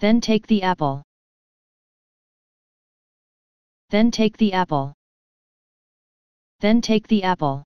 Then take the apple. Then take the apple. Then take the apple.